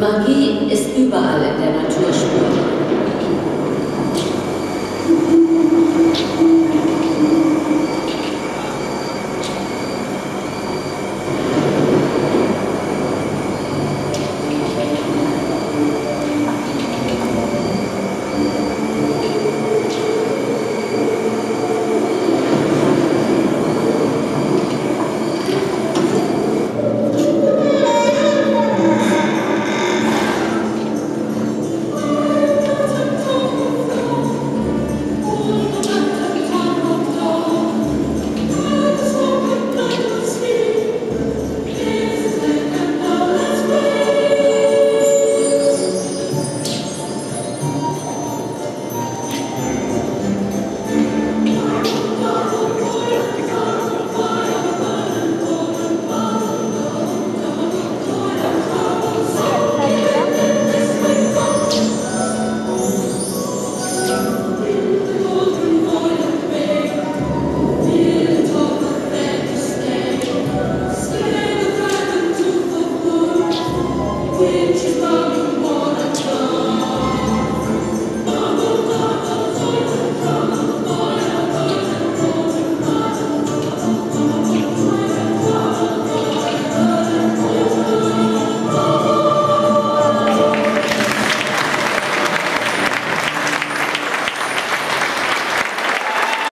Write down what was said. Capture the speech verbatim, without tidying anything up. Magie ist überall in der Natur spürbar.